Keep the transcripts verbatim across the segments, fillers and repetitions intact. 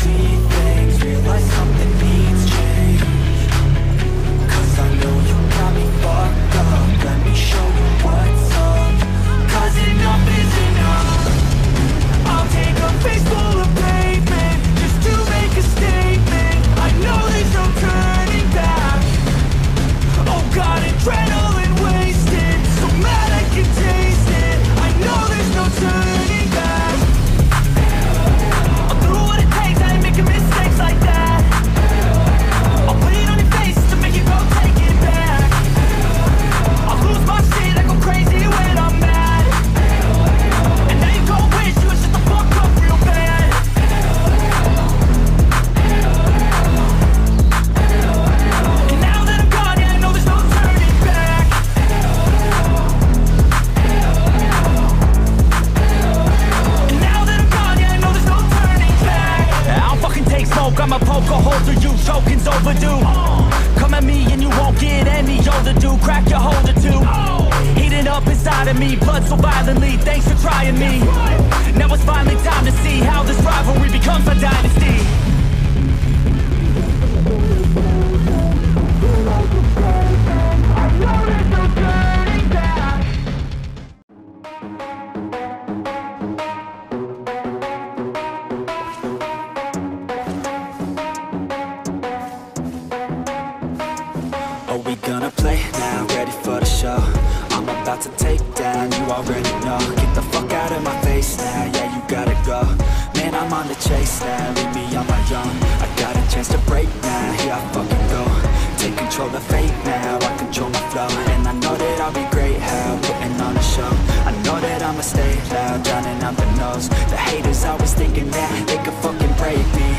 see things, realize something needs change. Cause I know you got me fucked up, let me show you what's up. Cause enough is enough. I'll take a face full of pavement just to make a statement. I know there's no turning back. Oh God, adrenaline wasted, so mad I can taste it. I know there's no turning back. I'll do what it takes, I ain't making mistakes like that. I'll put it on your face to make you go take it back. I'll lose my shit, I go crazy when I'm mad. And now you gon' wish you would shut the fuck up real bad. And now that I'm gone, yeah, I know there's no turning back. And now that I'm gone, yeah, I know there's no turning back. I don't fucking take smoke, I'ma poke a hole through you, choking's overdue. Come at me and you won't get any older, dude. Crack your hold or two. Heating up inside of me, blood so violently. Thanks for trying me. Now it's finally time to see how this rivalry becomes a dynasty. Are we gonna play now? Ready for the show? I'm about to take down, you already know. Get the fuck out of my face now, yeah, you gotta go. Man, I'm on the chase now, leave me on my own. I got a chance to break now, here I fucking go. Take control of fate now, I control my flow. And I know that I'll be great, how? Putting on a show. I know that I'ma stay loud, drowning out the nose. The haters always thinking that they could fucking break me.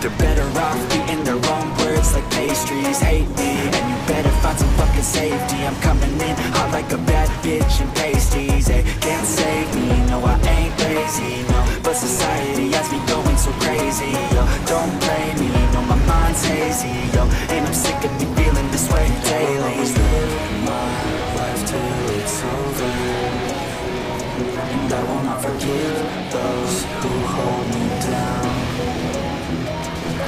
They're better off eating their own words like pastries. Hate me, and you better find some fucking safety. I'm coming in hot like a bad bitch and pasties. They can't save me, no, I ain't lazy, no. But society has me going so crazy, yo. Don't blame me, no, my mind's hazy, yo. And I'm sick of me feeling this way daily. I'll always live my life till it's over, and I will not forgive those who hold me down,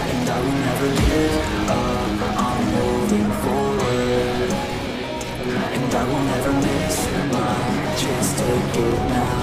and I will never give up on moving forward, and I will never miss my chance to get now.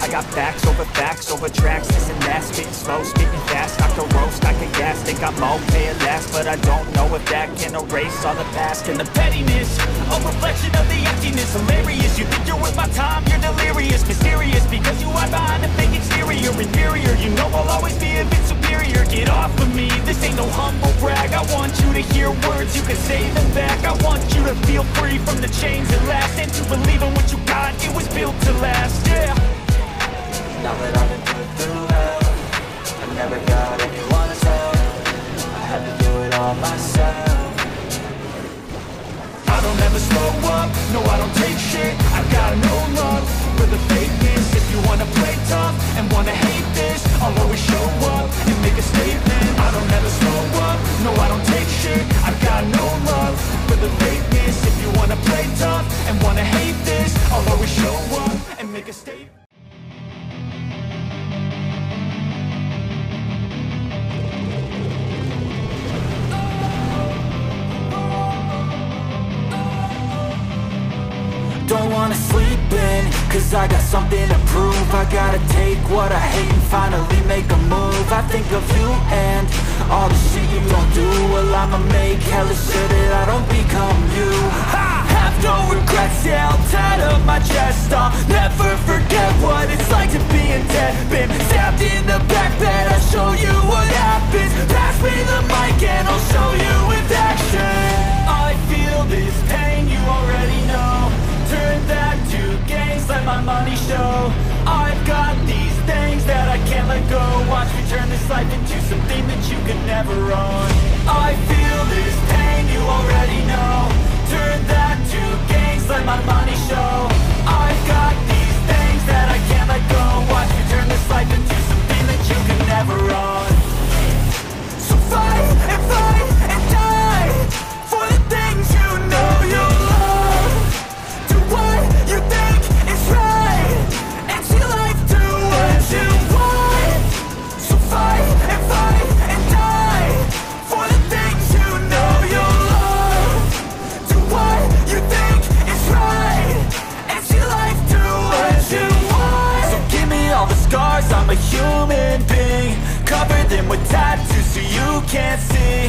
I've got the fakeness. If you wanna play tough and wanna hate this, I'll always show up and make a statement. Don't wanna sleep in, cause I got something to prove. I gotta take what I hate and finally make a move. I think of you and all the shit you gon' do. Well, I'ma make hella sure that I don't become you. I have no regrets, yeah, I'll tie up my chest. I'll never forget what it's like to be in debt. Been stabbed in the back bed, I'll show you what happens. Pass me the mic and I'll show you with action. I feel this pain, you already know. Turn that to gains, let my money show. I've got these things that I can't let go. Watch me turn this life into something that you could never own. I feel this pain, you already know. Turn that to gains, let my money show. I've got these things that I can't let go. Watch me turn this life into something that you could never own. So fight and fight and die for the things you know you'll I'm a human being, covered in with tattoos so you can't see.